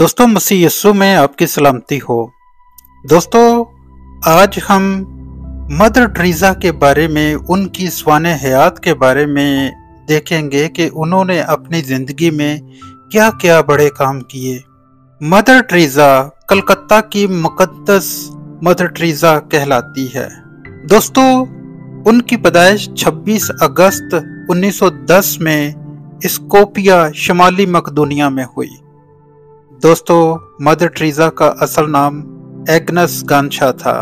दोस्तों मसीह यस्सु में आपकी सलामती हो। दोस्तों आज हम मदर टेरेसा के बारे में, उनकी स्वाने हयात के बारे में देखेंगे कि उन्होंने अपनी ज़िंदगी में क्या क्या बड़े काम किए। मदर टेरेसा कलकत्ता की मुकद्दस मदर टेरेसा कहलाती है। दोस्तों उनकी पैदाइश 26 अगस्त 1910 में स्कोपिया शमाली मकदोनिया में हुई। दोस्तों मदर टेरेसा का असल नाम एग्नेस गोंक्शा था।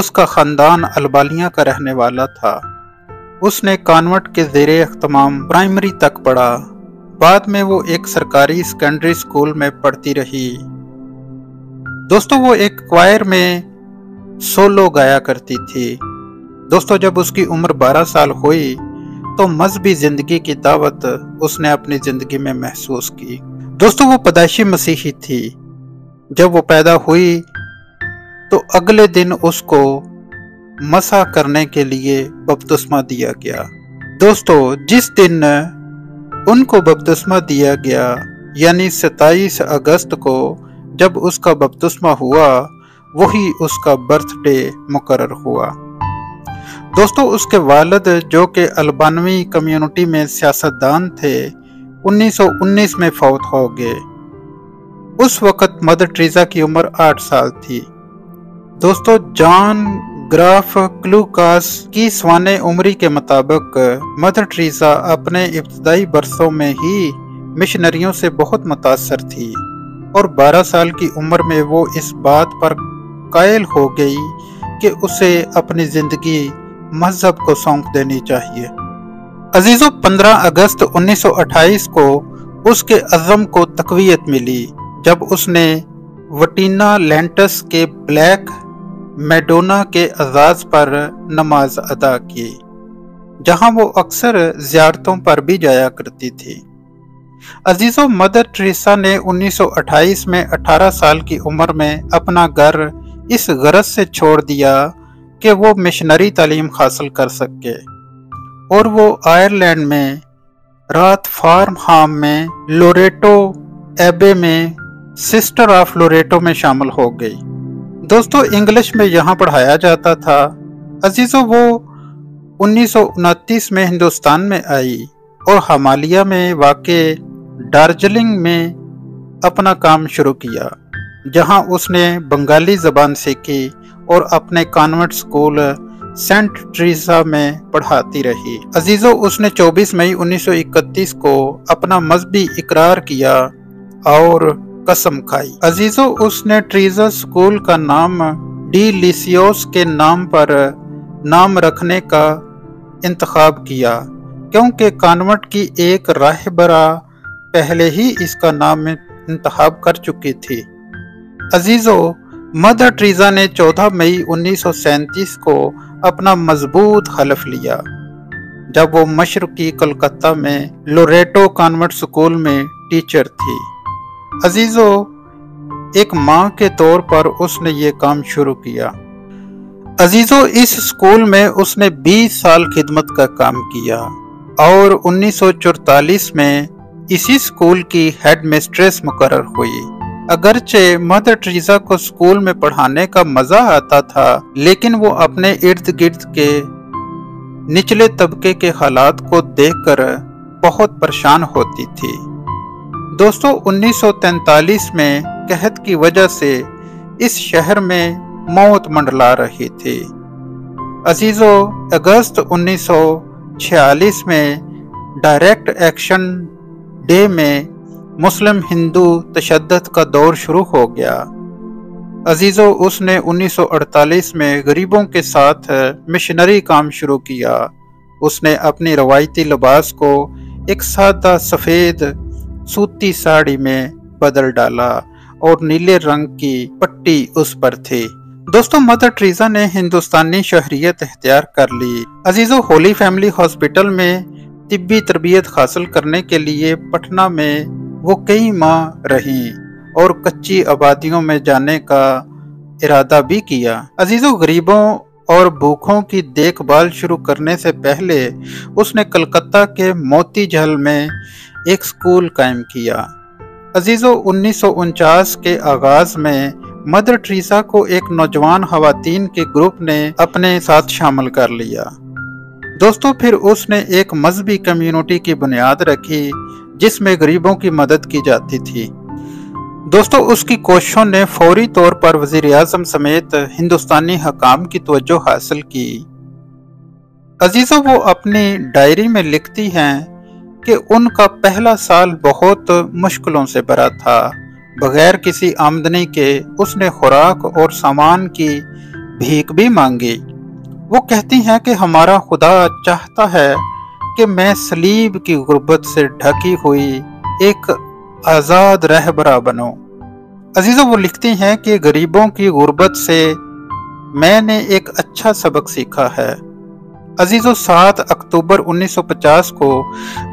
उसका ख़ानदान अल्बानिया का रहने वाला था। उसने कॉन्वेंट के ज़ेरे अख्तमाम प्राइमरी तक पढ़ा। बाद में वो एक सरकारी सेकेंडरी स्कूल में पढ़ती रही। दोस्तों वो एक क्वायर में सोलो गाया करती थी। दोस्तों जब उसकी उम्र 12 साल हुई तो मजहबी ज़िंदगी की दावत उसने अपनी ज़िंदगी में महसूस की। दोस्तों वो पैदाइशी मसीही थी। जब वो पैदा हुई तो अगले दिन उसको मसा करने के लिए बपतिस्मा दिया गया। दोस्तों जिस दिन उनको बपतिस्मा दिया गया यानी 27 अगस्त को जब उसका बपतिस्मा हुआ, वही उसका बर्थडे मुकर्रर हुआ। दोस्तों उसके वालिद जो कि अल्बानवी कम्युनिटी में सियासतदान थे, 1919 में फौत हो गए। उस वक़्त मदर टेरेसा की उम्र 8 साल थी। दोस्तों जॉन ग्राफ क्लूकास की स्वाने उम्री के मुताबिक मदर टेरेसा अपने इब्तदाई बरसों में ही मिशनरियों से बहुत मुतासर थी और 12 साल की उम्र में वो इस बात पर कायल हो गई कि उसे अपनी ज़िंदगी मज़हब को सौंप देनी चाहिए। अजीज़ों 15 अगस्त 1928 को उसके अज़म को तक़वियत मिली जब उसने वेट्रिना लेंटस के ब्लैक मैडोना के अज़ाज़ पर नमाज अदा की, जहां वो अक्सर ज़ियारतों पर भी जाया करती थी। अजीज़ों मदर टेरेसा ने 1928 में 18 साल की उम्र में अपना घर इस गरज से छोड़ दिया कि वो मिशनरी तालीम हासिल कर सके और वो आयरलैंड में रात फार्म हाम में लोरेटो एबे में सिस्टर ऑफ लोरेटो में शामिल हो गई। दोस्तों इंग्लिश में यहाँ पढ़ाया जाता था। अजीज़ों वो 1929 में हिंदुस्तान में आई और हमालिया में वाक़े दार्जिलिंग में अपना काम शुरू किया, जहाँ उसने बंगाली ज़बान सीखी और अपने कॉन्वेंट स्कूल सेंट थेरेसा में पढ़ाती रही। अजीज़ों उसने 24 मई 1931 को अपना मजहबी इकरार किया और कसम खाई। अजीज़ों उसने टेरेसा स्कूल का नाम डी लिसियोस के नाम पर नाम रखने का इंतखाब किया क्योंकि कॉन्वेंट की एक राहबरा पहले ही इसका नाम इंतखाब कर चुकी थी। अजीज़ों मदर टेरेसा ने 14 मई 1937 को अपना मजबूत हलफ लिया जब वो मशरकी कलकत्ता में लोरेटो कॉन्वेंट स्कूल में टीचर थी। अजीज़ों एक माँ के तौर पर उसने ये काम शुरू किया। अजीज़ों इस स्कूल में उसने 20 साल खिदमत का काम किया और 1944 में इसी स्कूल की हेड मिस्ट्रेस मुकर्रर हुई। अगरचे मदर टेरेसा को स्कूल में पढ़ाने का मज़ा आता था, लेकिन वो अपने इर्द गिर्द के निचले तबके के हालात को देखकर बहुत परेशान होती थी। दोस्तों 1943 में कहत की वजह से इस शहर में मौत मंडला रही थी। अजीज़ों अगस्त 1946 में डायरेक्ट एक्शन डे में मुस्लिम हिंदू तशद्दद का दौर शुरू हो गया। अजीज़ों उसने 1948 में गरीबों के साथ मिशनरी काम शुरू किया। उसने अपनी रवायती लिबास को एक सादा सफ़ेद सूती साड़ी में बदल डाला और नीले रंग की पट्टी उस पर थी। दोस्तों मदर टेरेसा ने हिंदुस्तानी शहरियत इख्तियार कर ली। अजीज़ों होली फैमिली हॉस्पिटल में तिब्बी तरबियत हासिल करने के लिए पटना में वो कई माह रहीं और कच्ची आबादियों में जाने का इरादा भी किया। अजीज़ों गरीबों और भूखों की देखभाल शुरू करने से पहले उसने कलकत्ता के मोती महल में एक स्कूल कायम किया अजीजों 1949 के आगाज में मदर टेरेसा को एक नौजवान खवातीन के ग्रुप ने अपने साथ शामिल कर लिया। दोस्तों फिर उसने एक मजहबी कम्युनिटी की बुनियाद रखी जिसमें गरीबों की मदद की जाती थी। दोस्तों उसकी कोशिशों ने फौरी तौर पर वज़ीर-ए-आज़म समेत हिंदुस्तानी हकाम की तवज्जो हासिल की। अजीजों वो अपनी डायरी में लिखती हैं कि उनका पहला साल बहुत मुश्किलों से भरा था। बगैर किसी आमदनी के उसने खुराक और सामान की भीख भी मांगी। वो कहती हैं कि हमारा खुदा चाहता है कि मैं सलीब की गुर्बत से ढकी हुई एक आज़ाद रहबरा बनो। अजीजों वो लिखती हैं कि गरीबों की गुर्बत से मैंने एक अच्छा सबक सीखा है। अजीजों 7 अक्टूबर 1950 को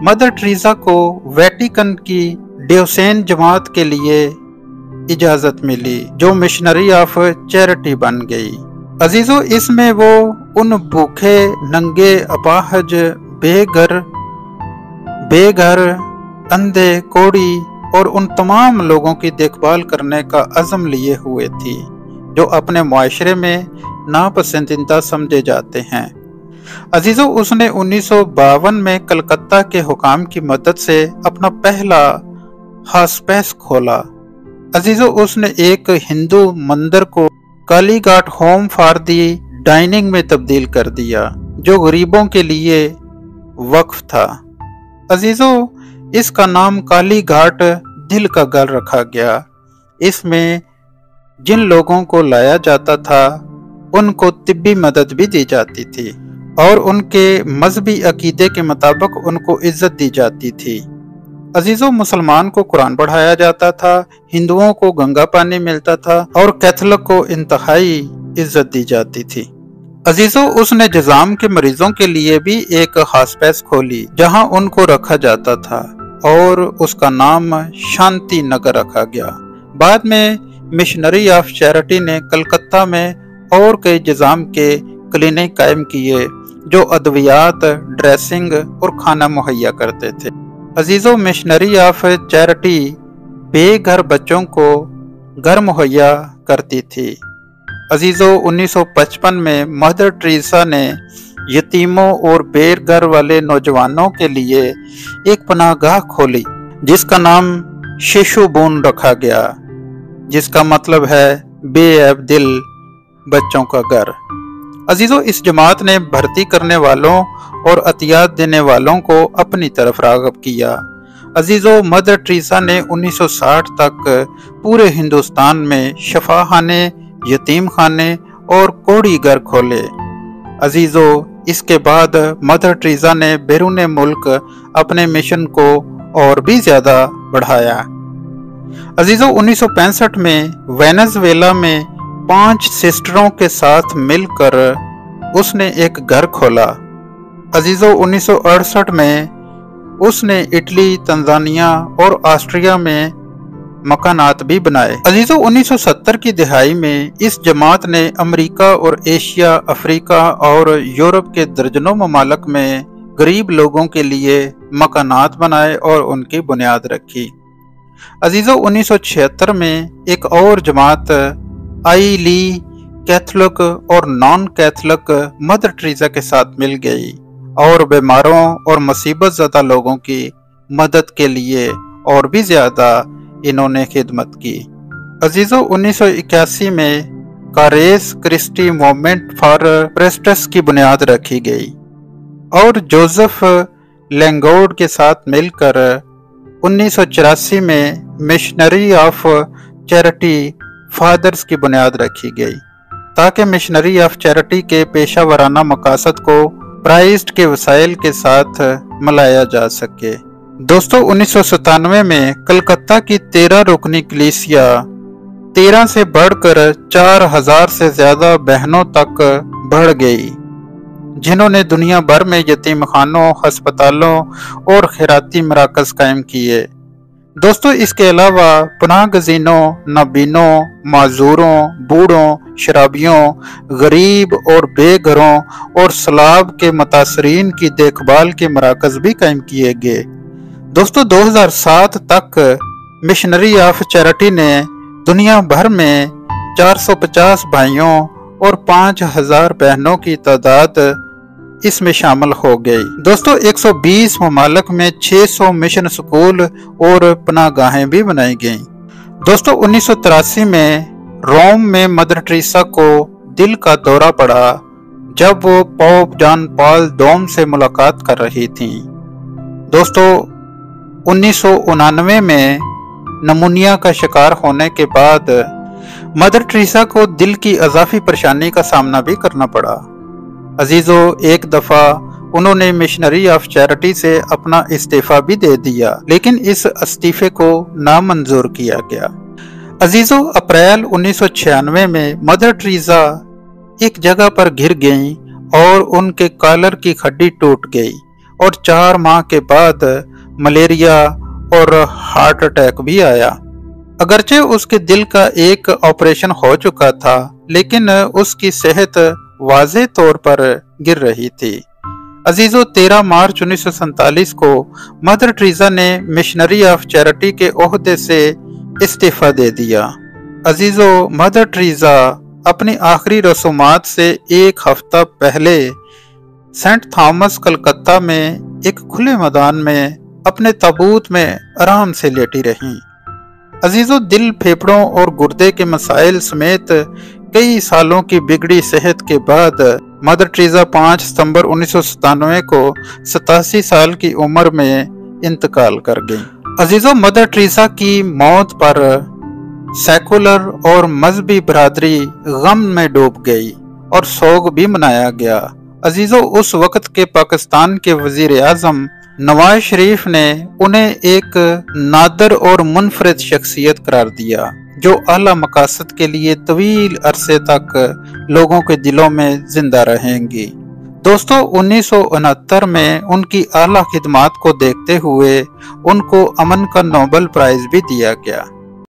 मदर टेरेसा को वेटिकन की डियोसेन जमात के लिए इजाज़त मिली जो मिशनरी ऑफ चैरिटी बन गई। अजीजों इसमें वो उन भूखे, नंगे, अपाहज, बेघर, अंधे, कोड़ी और उन तमाम लोगों की देखभाल करने का अज़म लिए हुए थी जो अपने माशरे में नापसंदीदा समझे जाते हैं। अजीज़ों उसने 1952 में कलकत्ता के हुकाम की मदद से अपना पहला हॉस्पिस खोला। अजीज़ों उसने एक हिंदू मंदिर को Kali Ghat home for the dining में तब्दील कर दिया जो गरीबों के लिए वक्फ था। अजीज़ों इसका नाम काली घाट दिल का घर रखा गया। इसमें जिन लोगों को लाया जाता था उनको तिब्बी मदद भी दी जाती थी और उनके मजहबी अकीदे के मुताबिक उनको इज्जत दी जाती थी। अजीजों मुसलमान को कुरान पढ़ाया जाता था, हिंदुओं को गंगा पानी मिलता था और कैथलिक को इंतहाई इज्जत दी जाती थी। अजीजों उसने जजाम के मरीजों के लिए भी एक हॉस्पिस खोली जहां उनको रखा जाता था और उसका नाम शांति नगर रखा गया। बाद में मिशनरी ऑफ चैरिटी ने कलकत्ता में और कई जजाम के क्लिनिक कायम किए जो अद्वियात, ड्रेसिंग और खाना मुहैया करते थे। अजीजों मिशनरी ऑफ चैरिटी बेघर बच्चों को घर मुहैया करती थी। अजीजों 1955 में मदर टेरेसा ने यतीमों और बेघर वाले नौजवानों के लिए एक पनाहगाह खोली जिसका नाम शिशु भवन रखा गया जिसका मतलब है बेऐब दिल बच्चों का घर। अजीजों इस जमात ने भर्ती करने वालों और अतियात देने वालों को अपनी तरफ राग़ब किया। अजीजों मदर टेरेसा ने 1960 तक पूरे हिंदुस्तान में शफाखाने, यतीम खाने और कोड़ी घर खोले। अजीजों इसके बाद मदर टेरेसा ने बैरून मुल्क अपने मिशन को और भी ज्यादा बढ़ाया। अजीजों 1965 में वेनेजुएला में 5 सिस्टरों के साथ मिलकर उसने एक घर खोला। अजीजों 1968 में उसने इटली, तंजानिया और ऑस्ट्रिया में मकानात भी बनाए। अजीजों 1970 की दिहाई में इस जमात ने अमेरिका और एशिया, अफ्रीका और यूरोप के दर्जनों ममालक में गरीब लोगों के लिए मकानात बनाए और उनकी बुनियाद रखी। अजीजों 1976 में एक और जमात आई ली कैथलिक और नॉन कैथलिक मदर टेरेसा के साथ मिल गई और बीमारों और मुसीबत ज़दा लोगों की मदद के लिए और भी ज़्यादा इन्होंने खिदमत की। अजीजों 1981 में कारिटास क्रिस्टी मूवमेंट फॉर प्रेस्टस की बुनियाद रखी गई और जोसेफ लैंगफोर्ड के साथ मिलकर 1984 में मिशनरी ऑफ चैरिटी फादर्स की बुनियाद रखी गई ताकि मिशनरी ऑफ चैरिटी के पेशा वराना मकासद को प्राइस्ट के वसाइल के साथ मिलाया जा सके। दोस्तों 1997 में कलकत्ता की 13 रुकनी कलीसिया 13 से बढ़कर 4000 से ज़्यादा बहनों तक बढ़ गई जिन्होंने दुनिया भर में यतीम खानों, हस्पतालों और खैराती मराकज़ कायम किए। दोस्तों इसके अलावा पनाह गजीनों, नाबीनों, माजूरों, बूढ़ों, शराबियों, गरीब और बेघरों और सलाब के मुतासरीन की देखभाल के मराकज़ भी कायम किए गए। दोस्तों 2007 तक मिशनरी ऑफ चैरिटी ने दुनिया भर में 450 भाइयों और 5000 बहनों की तादाद इसमें शामिल हो गई। दोस्तों 120 ममालक में 600 मिशन स्कूल और पनागाहें भी बनाई गईं। दोस्तों 1983 में रोम में मदर टेरेसा को दिल का दौरा पड़ा जब वो पोप जॉन पॉल II से मुलाकात कर रही थीं। दोस्तों 1999 में नमूनिया का शिकार होने के बाद मदर टेरेसा को दिल की अजाफी परेशानी का सामना भी करना पड़ा। अजीजों एक दफ़ा उन्होंने मिशनरी ऑफ चैरिटी से अपना इस्तीफा भी दे दिया, लेकिन इस इस्तीफे को नामंजूर किया गया। अजीजों अप्रैल 1996 में मदर टेरेसा एक जगह पर गिर गईं और उनके कॉलर की हड्डी टूट गई और 4 माह के बाद मलेरिया और हार्ट अटैक भी आया। अगरचे उसके दिल का एक ऑपरेशन हो चुका था, लेकिन उसकी सेहत वाज़े तौर पर गिर रही थी। अजीजों 13 मार्च 1947 को मदर टेरेसा ने मिशनरी ऑफ चैरिटी के ओहदे से इस्तीफा दे दिया। अजीजों मदर टेरेसा अपनी आखिरी रसूमात से एक हफ्ता पहले सेंट थॉमस कलकत्ता में एक खुले मैदान में अपने ताबूत में आराम से लेटी रहीं। अजीजों दिल, फेफड़ों और गुर्दे के मसाइल समेत कई सालों की बिगड़ी सेहत के बाद मदर टेरेसा 5 सितंबर 1997 को 87 साल की उम्र में इंतकाल कर गईं। अजीजों मदर टेरेसा की मौत पर सेकुलर और मजहबी बरादरी गम में डूब गई और शोक भी मनाया गया। अजीजों उस वक्त के पाकिस्तान के वजीर आजम नवाज शरीफ ने उन्हें एक नादर और मुनफरद शख्सियत करार दिया जो आला मकासद के लिए तवील अरसे तक लोगों के दिलों में जिंदा रहेंगी। दोस्तों 1969 में उनकी आला खिदमात को देखते हुए उनको अमन का नोबेल प्राइज भी दिया गया।